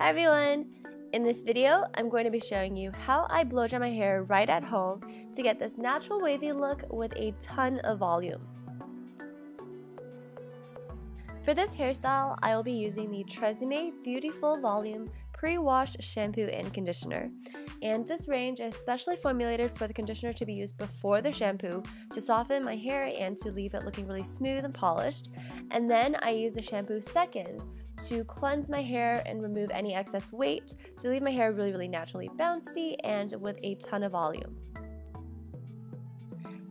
Hi everyone! In this video, I'm going to be showing you how I blow dry my hair right at home to get this natural wavy look with a ton of volume. For this hairstyle, I will be using the TRESemmé Beautiful Volume Pre-Wash Shampoo and Conditioner. And this range is specially formulated for the conditioner to be used before the shampoo to soften my hair and to leave it looking really smooth and polished. And then I use the shampoo second to cleanse my hair and remove any excess weight to leave my hair really naturally bouncy and with a ton of volume.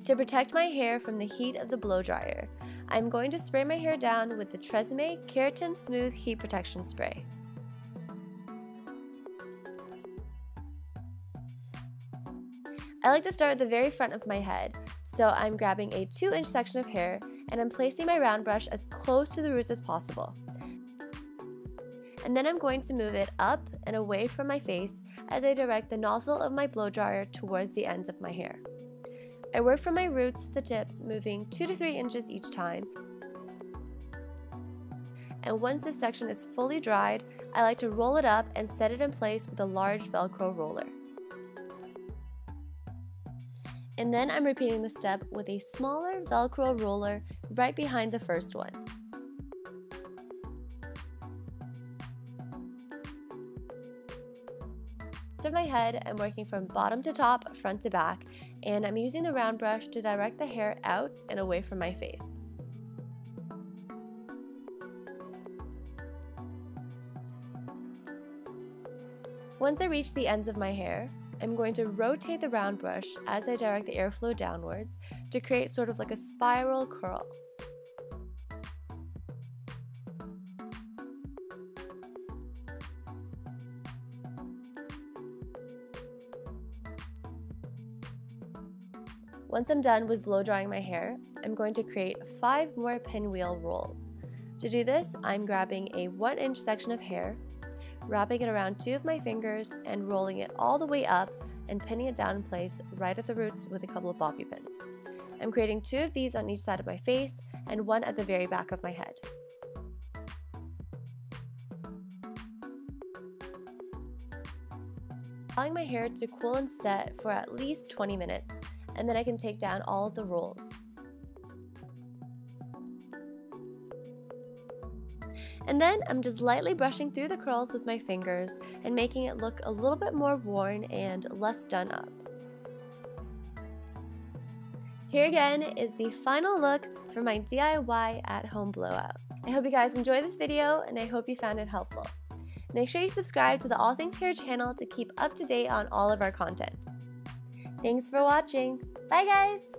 To protect my hair from the heat of the blow dryer, I'm going to spray my hair down with the TRESemmé Keratin Smooth Heat Protection Spray. I like to start at the very front of my head, so I'm grabbing a 2-inch section of hair and I'm placing my round brush as close to the roots as possible. And then I'm going to move it up and away from my face as I direct the nozzle of my blow dryer towards the ends of my hair. I work from my roots to the tips, moving 2 to 3 inches each time. And once this section is fully dried, I like to roll it up and set it in place with a large Velcro roller. And then I'm repeating the step with a smaller Velcro roller right behind the first one. Of my head, I'm working from bottom to top, front to back, and I'm using the round brush to direct the hair out and away from my face. Once I reach the ends of my hair, I'm going to rotate the round brush as I direct the airflow downwards to create sort of like a spiral curl. Once I'm done with blow drying my hair, I'm going to create 5 more pinwheel rolls. To do this, I'm grabbing a 1-inch section of hair, wrapping it around 2 of my fingers and rolling it all the way up and pinning it down in place right at the roots with a couple of bobby pins. I'm creating 2 of these on each side of my face and 1 at the very back of my head. Allowing my hair to cool and set for at least 20 minutes. And then I can take down all of the rolls. And then I'm just lightly brushing through the curls with my fingers and making it look a little bit more worn and less done up. Here again is the final look for my DIY at-home blowout. I hope you guys enjoyed this video and I hope you found it helpful. Make sure you subscribe to the All Things Hair channel to keep up to date on all of our content. Thanks for watching. Bye guys!